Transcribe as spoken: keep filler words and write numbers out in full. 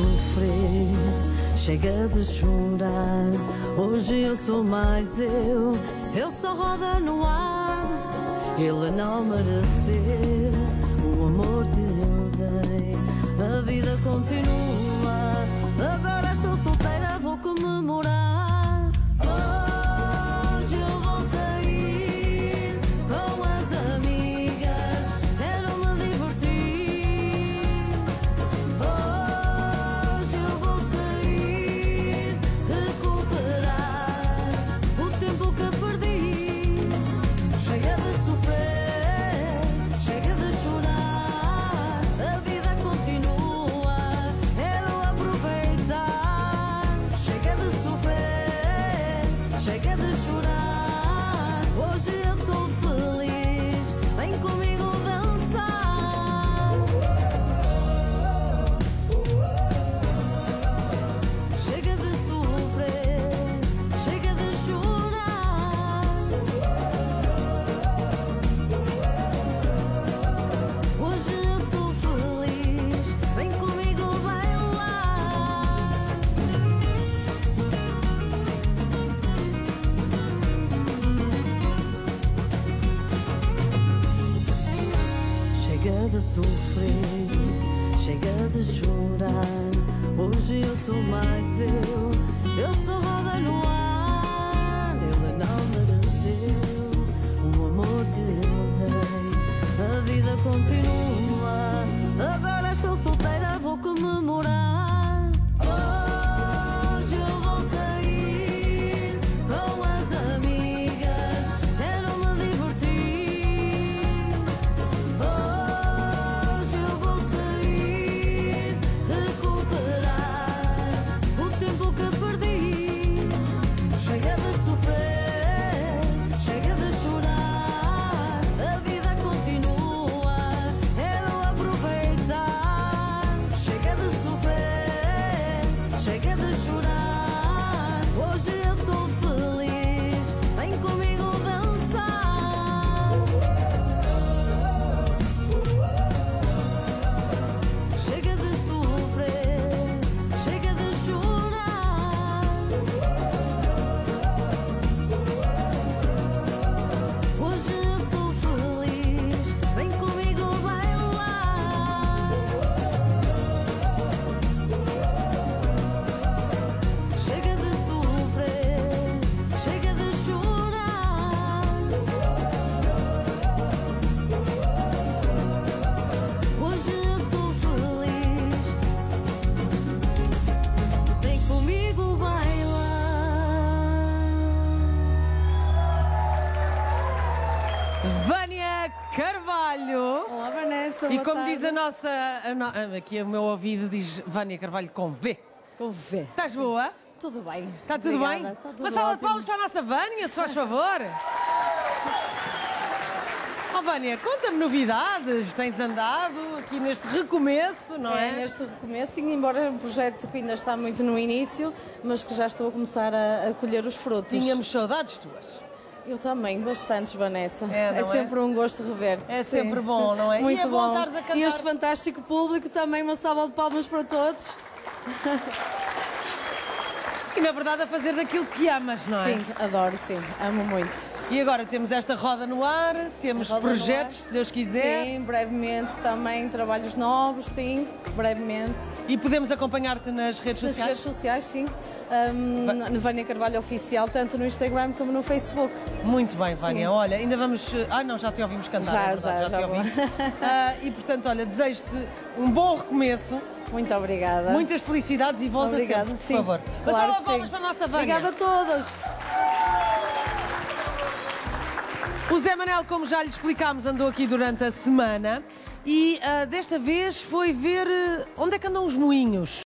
sofrer, chega de chorar. Hoje eu sou mais eu, eu só roda no ar. Ele não mereceu o amor que eu dei. A vida continua, agora estou solteira, vou comemorar. Hoje eu vou sair com as amigas, quero me divertir. Hoje eu vou sair, recuperar o tempo que perdi. Chega de sofrer, chega de chorar. A vida continua, quero aproveitar. Chega de sofrer, chega de chorar. Hoje eu sou feliz, vem comigo dançar. Chega de sofrer, chega de chorar. Hoje eu sou feliz, vem comigo bailar. Chega de sofrer, chega de chorar. Hoje eu sou mais eu, eu sou roda no ar. Ele não mereceu o amor que eu dei. A vida continua, agora estou solteira, vou comemorar. Hoje eu vou sair com as amigas, quero me divertir. Hoje eu vou sair, recuperar o tempo que perdi. Chega de sofrer, chega de chorar. A vida continua, quero aproveitar. Chega de sofrer, chega de chorar. Hoje eu sou feliz, vem comigo dançar. Chega de sofrer, chega de chorar. Hoje eu sou feliz, vem comigo bailar. Chega de sofrer, chega de chorar. Hoje eu sou feliz, vem comigo bailar. Vânia Carvalho. Olá, Vanessa. E boa como tarde. Diz a nossa. a no- Aqui o meu ouvido diz Vânia Carvalho com V. Com V. Estás boa? Tudo bem. Está tudo Obrigada. bem? Está tudo Uma salva de ótimo. palmas para a nossa Vânia, se faz favor. Oh, Vânia, conta-me novidades. Tens andado aqui neste recomeço, não é? É, neste recomeço, sim, embora um projeto que ainda está muito no início, mas que já estou a começar a, a colher os frutos. Tínhamos saudades tuas. Eu também, bastantes, Vanessa. É, não é? sempre um gosto rever-te. É sim. sempre bom, não é? Muito E é bom bom. estares a cantar. E este fantástico público também, uma salva de palmas para todos. E na verdade a fazer daquilo que amas, não é? Sim, adoro, sim, amo muito. E agora temos esta roda no ar, temos Roda no projetos, ar. se Deus quiser. Sim, brevemente também trabalhos novos, sim, brevemente. E podemos acompanhar-te nas redes Nas sociais. redes sociais, sim. Ahm, Vânia Carvalho Oficial, tanto no Instagram como no Facebook. Muito bem, Vânia. Sim. Olha, ainda vamos. eh, Ah, não, já te ouvimos cantar. Já, é verdade, já, já te vou. ouvimos. Ah, e portanto, olha, desejo-te um bom recomeço, Muito obrigada. muitas felicidades e volta Obrigada, sempre, sim. por favor. Uma Claro salva de que palmas sim. para a nossa Vânia. Obrigada a todos. O Zé Manel, como já lhe explicámos, andou aqui durante a semana e ah, desta vez foi ver eh, onde é que andam os moinhos.